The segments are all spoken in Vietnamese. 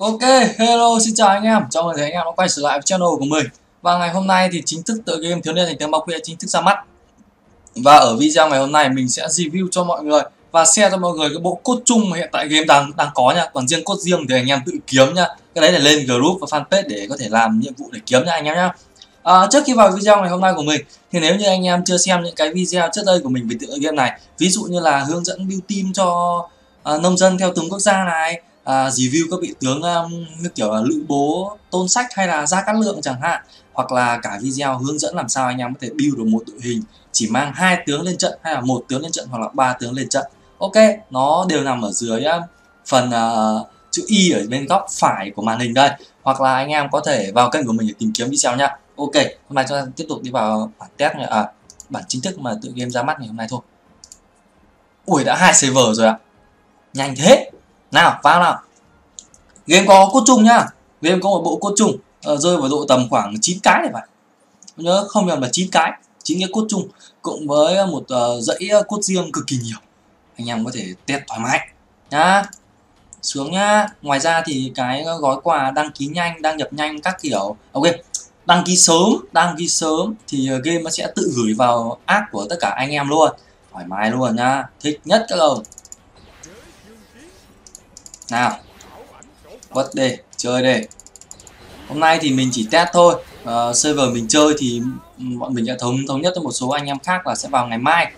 Ok, hello, xin chào anh em. Chào mừng anh em đã quay trở lại với channel của mình. Và ngày hôm nay thì chính thức tựa game Thiếu Niên Danh Tướng 3Q chính thức ra mắt. Và ở video ngày hôm nay mình sẽ review cho mọi người và share cho mọi người cái bộ code chung mà hiện tại game đang có nha. Còn riêng code riêng thì anh em tự kiếm nha. Cái đấy là lên group và fanpage để có thể làm nhiệm vụ để kiếm nha anh em nhá. Trước khi vào video ngày hôm nay của mình thì nếu như anh em chưa xem những cái video trước đây của mình về tựa game này, ví dụ như là hướng dẫn build team cho nông dân theo từng quốc gia này, review các vị tướng như kiểu là Lữ Bố, Tôn Sách hay là Gia Cát Lượng chẳng hạn, hoặc là cả video hướng dẫn làm sao anh em có thể build được một đội hình chỉ mang 2 tướng lên trận hay là 1 tướng lên trận hoặc là 3 tướng lên trận. Ok, nó đều nằm ở dưới phần chữ Y ở bên góc phải của màn hình đây, hoặc là anh em có thể vào kênh của mình để tìm kiếm video nha. Ok, hôm nay chúng ta tiếp tục đi vào bản test này, bản chính thức mà tựa game ra mắt ngày hôm nay thôi. Ui, đã 2 server rồi ạ. Nhanh thế. Nào, vào nào. Game có cốt chung nhá. Game có một bộ cốt chung rơi vào độ tầm khoảng 9 cái này phải. Nhớ không nhầm là 9 cái, 9 cái cốt chung cộng với một dãy cốt riêng cực kỳ nhiều. Anh em có thể test thoải mái nhá. Xuống nhá. Ngoài ra thì cái gói quà đăng ký nhanh, đăng nhập nhanh các kiểu. Ok. Đăng ký sớm thì game nó sẽ tự gửi vào app của tất cả anh em luôn. Thoải mái luôn nha. Thích nhất các ông. Nào, bật đề, chơi đề. Hôm nay thì mình chỉ test thôi. Server mình chơi thì bọn mình đã thống nhất với một số anh em khác là sẽ vào ngày mai.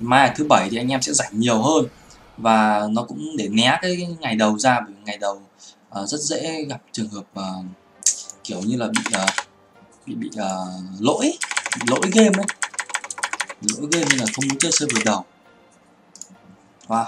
Mai là thứ Bảy thì anh em sẽ rảnh nhiều hơn. Và nó cũng để né cái ngày đầu ra, bởi ngày đầu rất dễ gặp trường hợp kiểu như là bị lỗi game ấy. Lỗi game nên là không muốn chơi server đầu. Wow.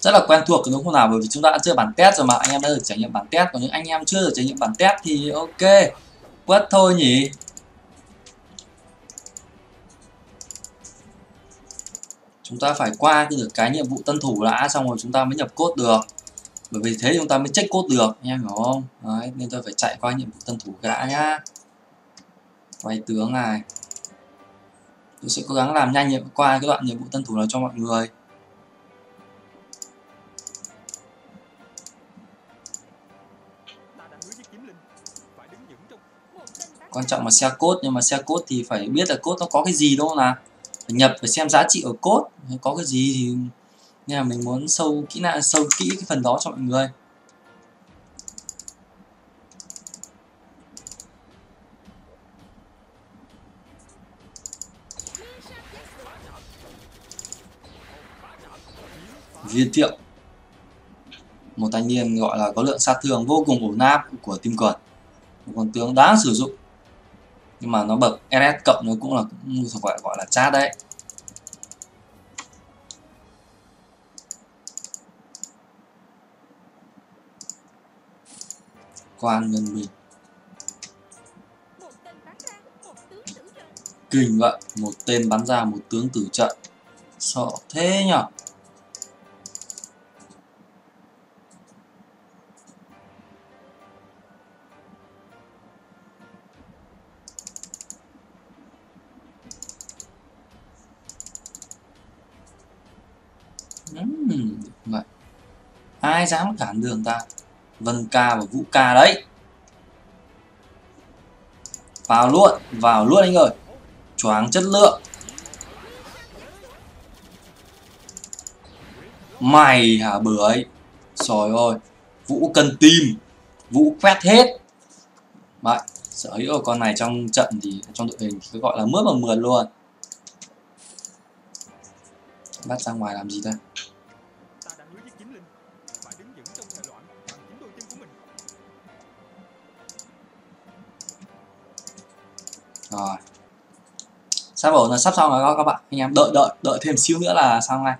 Rất là quen thuộc đúng không nào, bởi vì chúng ta đã chơi bản test rồi mà anh em đã được trải nghiệm bản test. Còn những anh em chưa được trải nghiệm bản test thì ok, quất thôi nhỉ. Chúng ta phải qua được cái nhiệm vụ tân thủ đã, xong rồi chúng ta mới nhập code được. Bởi vì thế chúng ta mới check code được, anh em hiểu không? Đấy, nên tôi phải chạy qua nhiệm vụ tân thủ đã nhá. Quay tướng này. Tôi sẽ cố gắng làm nhanh qua cái đoạn nhiệm vụ tân thủ này cho mọi người. Quan trọng là share code, nhưng mà share code thì phải biết là code nó có cái gì đâu là phải nhập, phải xem giá trị ở code có cái gì thì... nên là mình muốn sâu kỹ cái phần đó cho mọi người. Viên Thiệu, một thanh niên gọi là có lượng sát thương vô cùng ổn áp của Tim Quần, một con tướng đáng sử dụng. Nhưng mà nó bậc RS cộng nó cũng là gọi là chat đấy. Quan Nhân Bình kinh vậy, một tên bắn ra một tướng tử trận, sợ thế nhở. Vậy ai dám cản đường ta? Vân Ca và Vũ Ca đấy. Vào luôn anh ơi. Choáng chất lượng. Mày hả bưởi. Trời ơi, Vũ cần tim, Vũ quét hết. Vậy, sở hữu của con này trong trận thì trong đội hình cứ gọi là mướt bằng mượt luôn. Bắt ra ngoài làm gì ta? Rồi. Sắp ổn là sắp xong rồi các bạn. Anh em đợi thêm xíu nữa là xong ngay.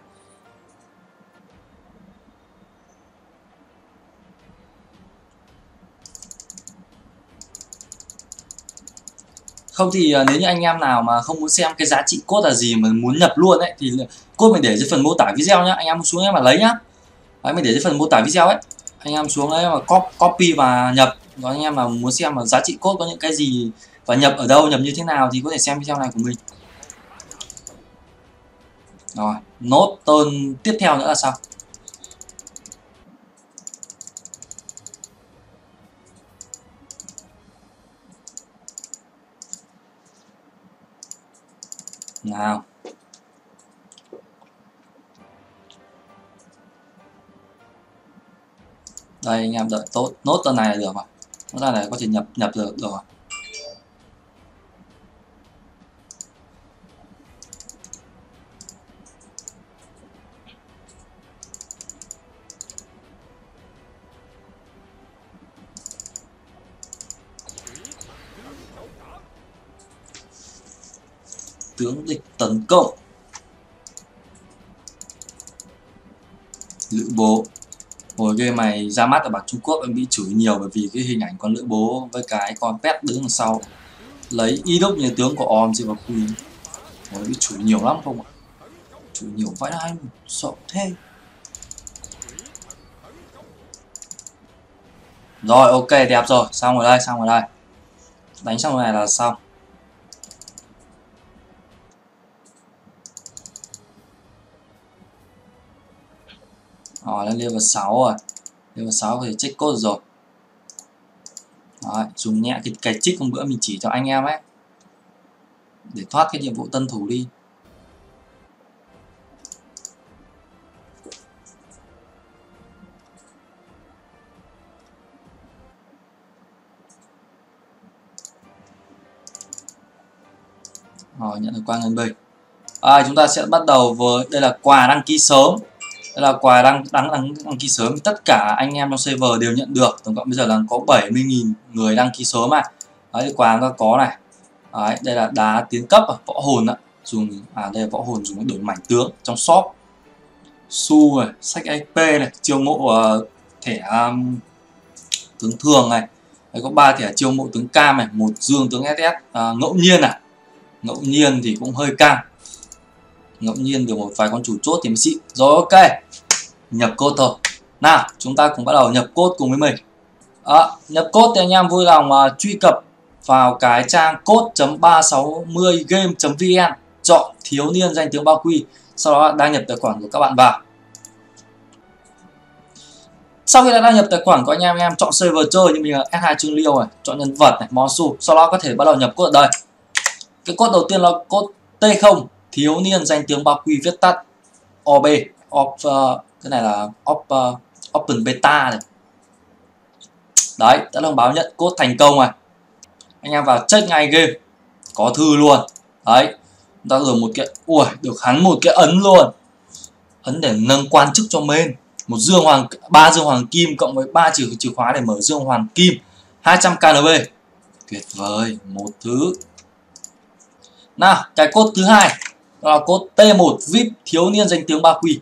Không thì nếu như anh em nào mà không muốn xem cái giá trị code là gì mà muốn nhập luôn ấy thì code mình để dưới phần mô tả video nhá. Anh em xuống em mà lấy nhá. Đấy, mình để dưới phần mô tả video ấy, anh em xuống đấy mà copy và nhập. Đó, anh em là muốn xem là giá trị code có những cái gì và nhập ở đâu, nhập như thế nào thì có thể xem video này của mình. Rồi, nốt tên tiếp theo nữa là sao? Nào. Đây anh em đợi tốt nốt tên này là được rồi. Nốt ra này có thể nhập được rồi. Tướng địch tấn công Lữ Bố. Hồi game này ra mắt ở bản Trung Quốc em bị chửi nhiều bởi vì cái hình ảnh con Lữ Bố với cái con pet đứng đằng sau lấy y đúc như tướng của Om và Queen. Hồi bị chửi nhiều lắm không ạ? Chửi nhiều vãi đai, sợ thế. Rồi ok, đẹp rồi, xong rồi đây, xong rồi đây. Đánh xong rồi này là xong. Rồi lên level 6 rồi. Level 6 thì check code rồi. Đấy, dùng nhẹ cái check hôm bữa mình chỉ cho anh em ấy, để thoát cái nhiệm vụ tân thủ đi. Rồi, nhận được quà ngân bình. À, chúng ta sẽ bắt đầu với, đây là quà đăng ký sớm. Đây là quà đăng ký sớm, tất cả anh em trong server đều nhận được. Tổng cộng bây giờ là có 70.000 người đăng ký sớm mà. Đấy, quà ta có này. Đấy, đây là đá tiến cấp võ hồn ạ. Dùng đây là võ hồn dùng đổi mảnh tướng trong shop. Su này, sách AP này, chiêu mộ thẻ tướng thường này. Đấy, có 3 thẻ chiêu mộ tướng cam này, 1 dương tướng SS ngẫu nhiên à. Ngẫu nhiên thì cũng hơi cam. Ngẫu nhiên được một vài con chủ chốt thì mới xịn. Rồi ok, nhập code thôi. Nào, chúng ta cũng bắt đầu nhập code cùng với mình. Nhập code thì anh em vui lòng truy cập vào cái trang code.360game.vn, chọn Thiếu Niên Danh Tướng 3Q, sau đó đăng nhập tài khoản của các bạn vào. Sau khi đã đăng nhập tài khoản của anh em, chọn server chơi như mình là S2 Trương Liêu này, chọn nhân vật này, Moon Su, sau đó có thể bắt đầu nhập code ở đây. Cái code đầu tiên là code T0 Thiếu Niên Danh Tướng 3Q viết tắt OB, cái này là Open Beta này. Đấy, đã thông báo nhận code thành công rồi. Anh em vào check ngay game, có thư luôn. Đấy, chúng ta được một cái, ui, được hắn một cái ấn luôn. Ấn để nâng quan chức cho main, 3 dương hoàng kim cộng với 3 chìa khóa để mở dương hoàng kim, 200 KNB. Tuyệt vời, một thứ. Nào, cái code thứ hai là code T1 VIP Thiếu Niên Danh Tướng 3Q.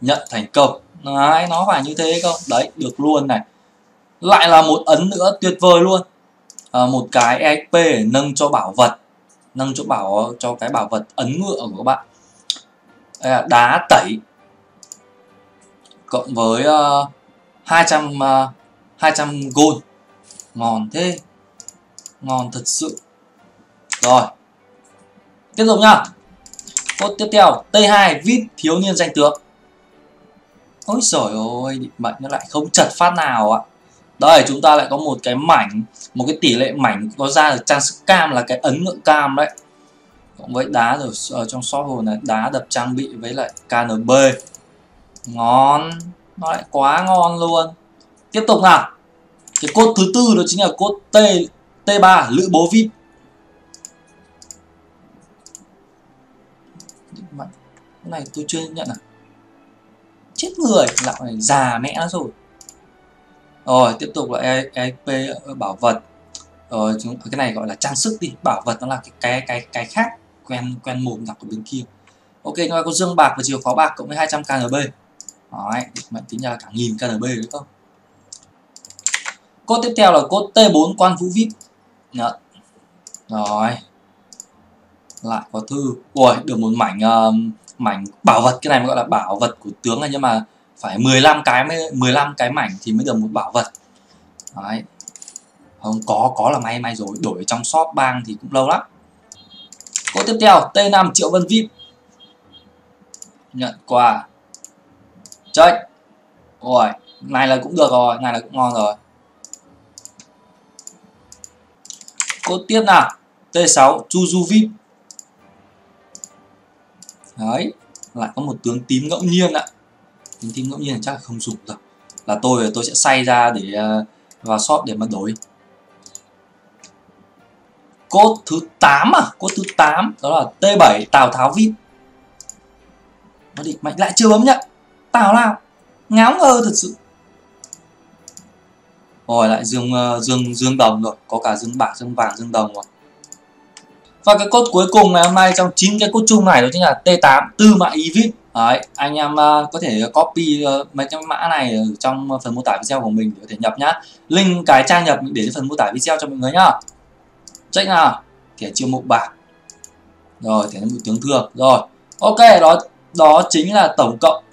Nhận thành công. Đấy, nó phải như thế không? Đấy, được luôn này. Lại là một ấn nữa, tuyệt vời luôn. Một cái EXP để nâng cho bảo vật. Nâng cho cái bảo vật ấn ngựa của các bạn. Đây là đá tẩy cộng với 200 gold. Ngon thế. Ngon thật sự. Rồi, tiếp tục nhá. Code tiếp theo T2 VIP Thiếu Niên Danh Tướng. Ôi giời ơi, định mệnh nó lại không chật phát nào ạ. Đây, chúng ta lại có một cái mảnh, một cái tỷ lệ mảnh có ra được trang sức cam là cái ấn ngựa cam đấy. Cộng với đá rồi ở trong shop hồn này, đá đập trang bị với lại KNB. Ngon, nó lại quá ngon luôn. Tiếp tục nào. Cái code thứ tư đó chính là code T3 Lữ Bố VIP. Cái này tôi chưa nhận à? Chết người, lão này già mẹ nó rồi. Rồi tiếp tục là EXP bảo vật. Rồi cái này gọi là trang sức đi, bảo vật nó là cái khác, quen mồm đọc ở bên kia. Ok, chúng ta có dương bạc và chìa khóa bạc cộng với 200 KNB. Đấy, mệnh tính ra là cả 1000 KNB đúng không? Code tiếp theo là code T4 Quan Vũ VIP. Nhận. Rồi. Lại có thư. Ui, được một mảnh bảo vật, cái này mới gọi là bảo vật của tướng này, nhưng mà phải 15 cái mảnh thì mới được một bảo vật. Đấy. Không có là may rồi, đổi ở trong shop bang thì cũng lâu lắm. Cô tiếp theo T5 Triệu Vân VIP nhận quà check. Ôi này là cũng được rồi, này là cũng ngon rồi. Cô tiếp nào T6 Chu Du VIP. Đấy, lại có một tướng tím ngẫu nhiên ạ. Tướng tím ngẫu nhiên chắc là không dùng rồi. Là tôi sẽ xay ra để vào shop để mà đổi. Cốt thứ 8 à, cốt thứ 8 đó là T7 Tào Tháo VIP. Nó định mạnh lại chưa bấm nhận. Tào nào, ngáo ngơ thật sự. Rồi lại dương đồng rồi, có cả dương bạc, dương vàng, dương đồng rồi. Và cái cốt cuối cùng ngày hôm nay trong 9 cái cốt chung này đó chính là T8 Tư Mã Ý VIP. Đấy, anh em có thể copy mấy cái mã này ở trong phần mô tả video của mình để có thể nhập nhá. Link cái trang nhập để phần mô tả video cho mọi người nhá. Check nào, thẻ chiêu mộ bạc. Rồi, thẻ mục tướng thương. Rồi, ok, đó chính là tổng cộng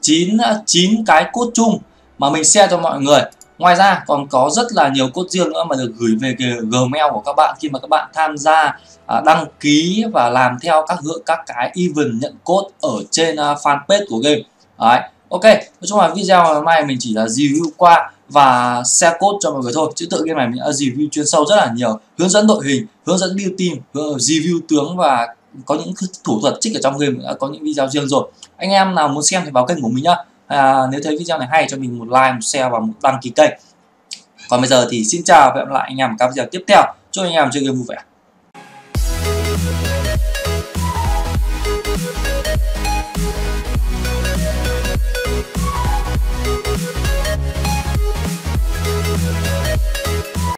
9 cái cốt chung mà mình share cho mọi người. Ngoài ra còn có rất là nhiều cốt riêng nữa mà được gửi về Gmail của các bạn khi mà các bạn tham gia đăng ký và làm theo các cái event nhận cốt ở trên fanpage của game. Đấy. Ok, nói chung là video ngày hôm nay mình chỉ là review qua và share code cho mọi người thôi, chứ tự game này mình đã review chuyên sâu rất là nhiều, hướng dẫn đội hình, hướng dẫn build team, review tướng và có những thủ thuật trích ở trong game, đã có những video riêng rồi. Anh em nào muốn xem thì vào kênh của mình nhá. Nếu thấy video này hay cho mình một like, một share và một đăng ký kênh. Còn bây giờ thì xin chào và hẹn gặp lại anh em ở các video tiếp theo. Chúc anh em chơi game vui vẻ.